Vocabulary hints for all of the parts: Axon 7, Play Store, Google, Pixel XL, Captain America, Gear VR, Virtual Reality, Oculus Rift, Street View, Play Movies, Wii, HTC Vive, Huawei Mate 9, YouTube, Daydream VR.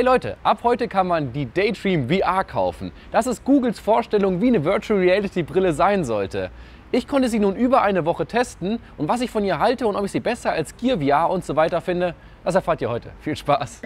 Hey Leute, ab heute kann man die Daydream VR kaufen. Das ist Googles Vorstellung, wie eine Virtual Reality Brille sein sollte. Ich konnte sie nun über eine Woche testen und was ich von ihr halte und ob ich sie besser als Gear VR und so weiter finde, das erfahrt ihr heute. Viel Spaß!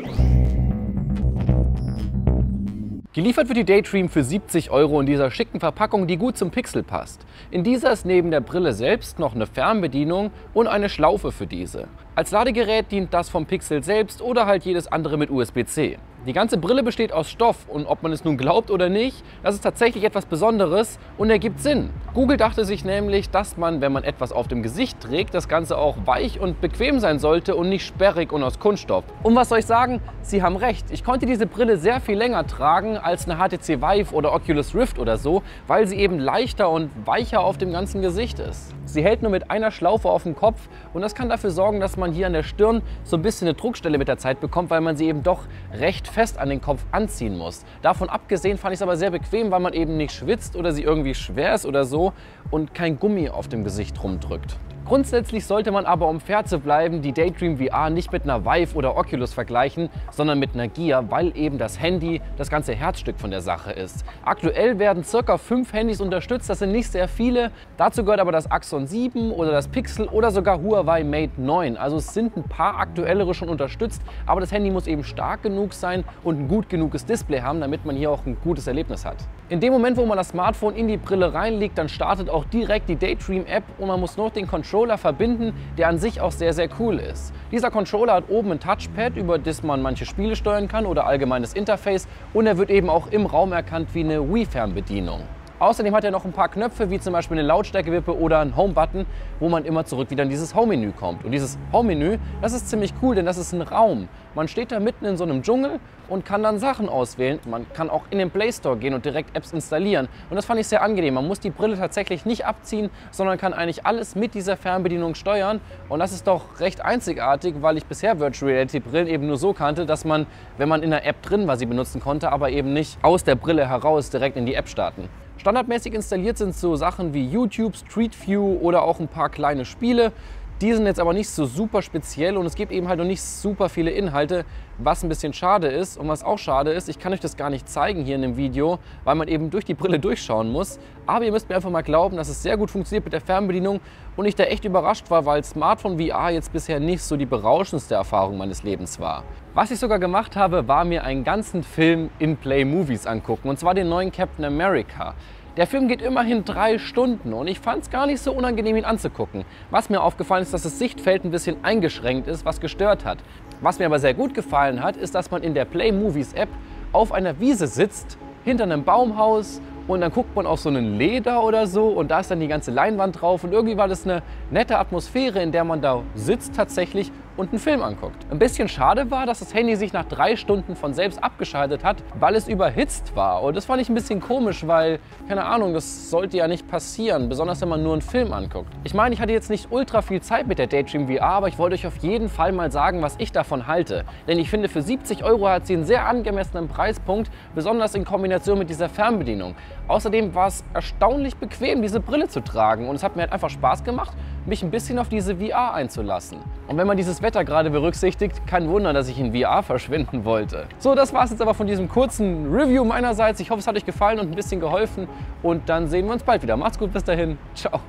Geliefert wird die Daydream für 70 € in dieser schicken Verpackung, die gut zum Pixel passt. In dieser ist neben der Brille selbst noch eine Fernbedienung und eine Schlaufe für diese. Als Ladegerät dient das vom Pixel selbst oder halt jedes andere mit USB-C. Die ganze Brille besteht aus Stoff und ob man es nun glaubt oder nicht, das ist tatsächlich etwas Besonderes und ergibt Sinn. Google dachte sich nämlich, dass man, wenn man etwas auf dem Gesicht trägt, das Ganze auch weich und bequem sein sollte und nicht sperrig und aus Kunststoff. Und was soll ich sagen? Sie haben recht. Ich konnte diese Brille sehr viel länger tragen als eine HTC Vive oder Oculus Rift oder so, weil sie eben leichter und weicher auf dem ganzen Gesicht ist. Sie hält nur mit einer Schlaufe auf dem Kopf und das kann dafür sorgen, dass man hier an der Stirn so ein bisschen eine Druckstelle mit der Zeit bekommt, weil man sie eben doch recht fest an den Kopf anziehen muss. Davon abgesehen fand ich es aber sehr bequem, weil man eben nicht schwitzt oder sie irgendwie schwer ist oder so und kein Gummi auf dem Gesicht rumdrückt. Grundsätzlich sollte man aber, um fair zu bleiben, die Daydream VR nicht mit einer Vive oder Oculus vergleichen, sondern mit einer Gear, weil eben das Handy das ganze Herzstück von der Sache ist. Aktuell werden ca. 5 Handys unterstützt, das sind nicht sehr viele. Dazu gehört aber das Axon 7 oder das Pixel oder sogar Huawei Mate 9. Also es sind ein paar aktuellere schon unterstützt, aber das Handy muss eben stark genug sein und ein gut genuges Display haben, damit man hier auch ein gutes Erlebnis hat. In dem Moment, wo man das Smartphone in die Brille reinlegt, dann startet auch direkt die Daydream App und man muss noch den Controller verbinden, der an sich auch sehr, sehr cool ist. Dieser Controller hat oben ein Touchpad, über das man manche Spiele steuern kann oder allgemeines Interface und er wird eben auch im Raum erkannt wie eine Wii-Fernbedienung. Außerdem hat er noch ein paar Knöpfe, wie zum Beispiel eine Lautstärkewippe oder einen Home-Button, wo man immer zurück wieder in dieses Home-Menü kommt. Und dieses Home-Menü, das ist ziemlich cool, denn das ist ein Raum. Man steht da mitten in so einem Dschungel und kann dann Sachen auswählen. Man kann auch in den Play Store gehen und direkt Apps installieren. Und das fand ich sehr angenehm. Man muss die Brille tatsächlich nicht abziehen, sondern kann eigentlich alles mit dieser Fernbedienung steuern. Und das ist doch recht einzigartig, weil ich bisher Virtual Reality Brillen eben nur so kannte, dass man, wenn man in der App drin war, sie benutzen konnte, aber eben nicht aus der Brille heraus direkt in die App starten. Standardmäßig installiert sind so Sachen wie YouTube, Street View oder auch ein paar kleine Spiele. Die sind jetzt aber nicht so super speziell und es gibt eben halt noch nicht super viele Inhalte, was ein bisschen schade ist. Und was auch schade ist, ich kann euch das gar nicht zeigen hier in dem Video, weil man eben durch die Brille durchschauen muss. Aber ihr müsst mir einfach mal glauben, dass es sehr gut funktioniert mit der Fernbedienung und ich da echt überrascht war, weil Smartphone VR jetzt bisher nicht so die berauschendste Erfahrung meines Lebens war. Was ich sogar gemacht habe, war mir einen ganzen Film in Play Movies angucken und zwar den neuen Captain America. Der Film geht immerhin 3 Stunden und ich fand es gar nicht so unangenehm, ihn anzugucken. Was mir aufgefallen ist, dass das Sichtfeld ein bisschen eingeschränkt ist, was gestört hat. Was mir aber sehr gut gefallen hat, ist, dass man in der Play Movies App auf einer Wiese sitzt, hinter einem Baumhaus und dann guckt man auf so einen Leder oder so und da ist dann die ganze Leinwand drauf und irgendwie war das eine nette Atmosphäre, in der man da sitzt tatsächlich und einen Film anguckt. Ein bisschen schade war, dass das Handy sich nach 3 Stunden von selbst abgeschaltet hat, weil es überhitzt war. Und das fand ich ein bisschen komisch, weil, keine Ahnung, das sollte ja nicht passieren, besonders wenn man nur einen Film anguckt. Ich meine, ich hatte jetzt nicht ultra viel Zeit mit der Daydream VR, aber ich wollte euch auf jeden Fall mal sagen, was ich davon halte. Denn ich finde, für 70 € hat sie einen sehr angemessenen Preispunkt, besonders in Kombination mit dieser Fernbedienung. Außerdem war es erstaunlich bequem, diese Brille zu tragen und es hat mir halt einfach Spaß gemacht, mich ein bisschen auf diese VR einzulassen. Und wenn man dieses Wetter gerade berücksichtigt, kein Wunder, dass ich in VR verschwinden wollte. So, das war es jetzt aber von diesem kurzen Review meinerseits. Ich hoffe, es hat euch gefallen und ein bisschen geholfen. Und dann sehen wir uns bald wieder. Macht's gut, bis dahin. Ciao.